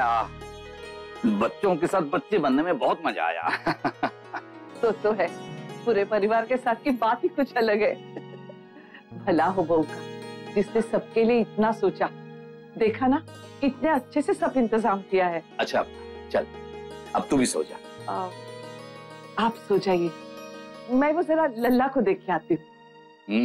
आया, बच्चों के साथ बच्चे बनने में बहुत मजा आया। तो है, पूरे परिवार के साथ की बात ही कुछ अलग है। भला हो बहू का जिसने सबके लिए इतना सोचा। देखा ना कितने अच्छे से सब इंतजाम किया है। अच्छा चल अब तू भी सो जा। आप सो जाइए, मैं वो जरा लल्ला को देख के आती हूँ।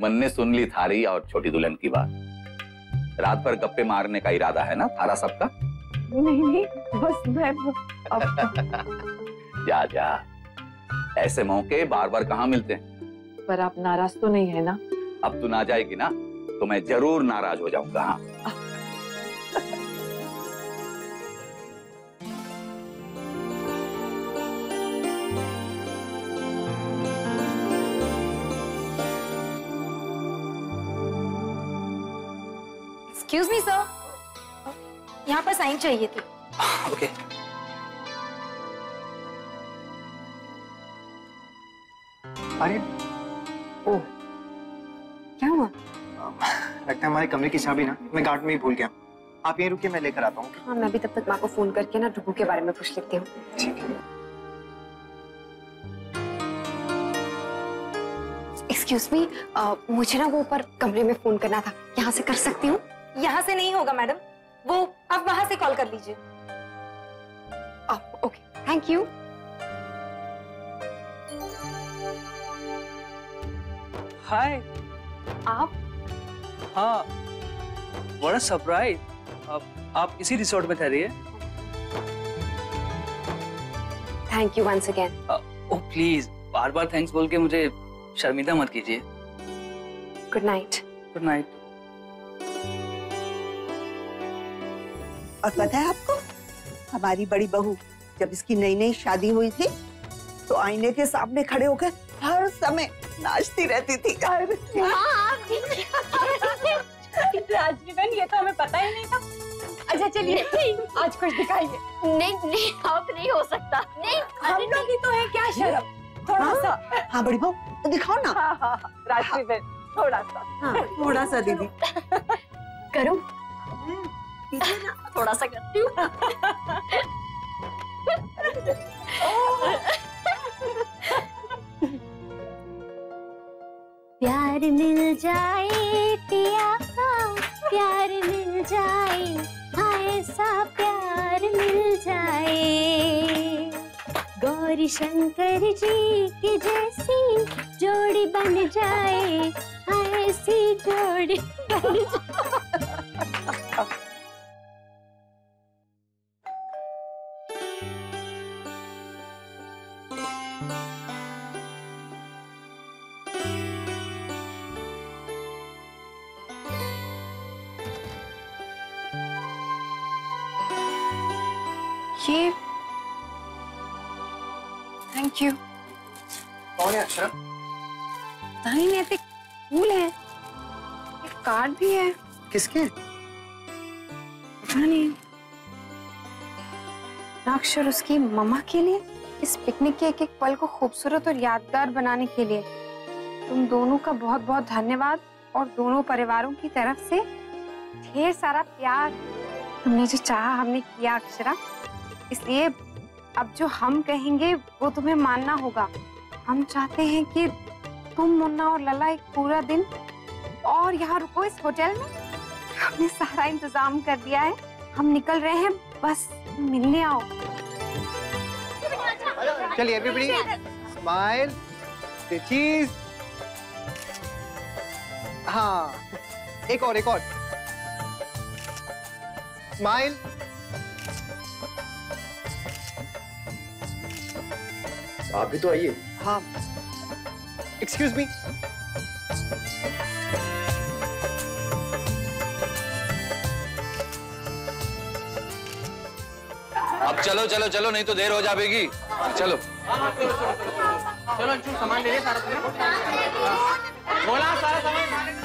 मन ने सुन ली थारी और छोटी दुल्हन की बात। रात भर गप्पे मारने का इरादा है ना थारा सबका? नहीं बस मैं जा ऐसे मौके बार बार कहाँ मिलते हैं। पर आप नाराज तो नहीं है ना? अब तू ना जाएगी ना तो मैं जरूर नाराज हो जाऊंगा। हाँ एक्सक्यूज मी सर, यहाँ पर साइन चाहिए थी। ओके। अरे ओ क्या हुआ? लगता है हमारे कमरे की चाबी ना मैं गार्ड में ही भूल गया। आप यहीं रुकिए, मैं लेकर आता हूँ। हाँ मैं भी तब तक माँ को फोन करके ना ध्रुव के बारे में पूछ लेती हूँ। ठीक है। एक्सक्यूज मी, मुझे ना वो ऊपर कमरे में फोन करना था, यहाँ से कर सकती हूँ? यहाँ से नहीं होगा मैडम, वो आप वहां से कॉल कर लीजिए। Okay thank you. हाय आप? हाँ बड़ा सरप्राइज। आप इसी रिसोर्ट में ठहरी है? Thank you once again. Oh please बार बार थैंक्स बोल के मुझे शर्मिंदा मत कीजिए। Good night. Good night. और पता है आपको हमारी बड़ी बहू जब इसकी नई नई शादी हुई थी तो आईने के सामने खड़े होकर हर समय नाचती रहती थी। राजनी बहन ये तो हमें पता ही नहीं था। अच्छा चलिए आज कुछ दिखाइए। नहीं नहीं अब नहीं हो सकता। नहीं हम लोग ही तो है, क्या शर्म थोड़ा सा। हाँ बड़ी बहू दिखाओ ना। राजनी बहन थोड़ा सा, थोड़ा सा दीदी करो थोड़ा सा करती हूँ। प्यार मिल जाए पिया का प्यार मिल जाए, हाँ ऐसा प्यार मिल जाए, गौरी शंकर जी की जैसी जोड़ी बन जाए, हाँ ऐसी जोड़ी बन जाए। Thank you. कौन है अक्षरा? नहीं नहीं फूल है, एक कार्ड भी है। किसके? पता नहीं। अक्षर उसकी मम्मा के लिए, इस पिकनिक के एक एक पल को खूबसूरत और यादगार बनाने के लिए। तुम दोनों का बहुत बहुत धन्यवाद और दोनों परिवारों की तरफ से ढेर सारा प्यार। तुमने जो चाहा हमने किया अक्षरा, इसलिए अब जो हम कहेंगे वो तुम्हें मानना होगा। हम चाहते हैं कि तुम मुन्ना और लला एक पूरा दिन और यहाँ रुको इस होटल में। हमने सारा इंतजाम कर दिया है, हम निकल रहे हैं, बस मिलने आओ। चलिए एवरीबॉडी स्माइल द चीज। हाँ एक और, एक और स्माइल। आप भी तो आइए। हाँ एक्सक्यूज मी, अब चलो चलो चलो नहीं तो देर हो जाएगी। चलो चलो सामान ले ले सारा, बोला सारा सामान।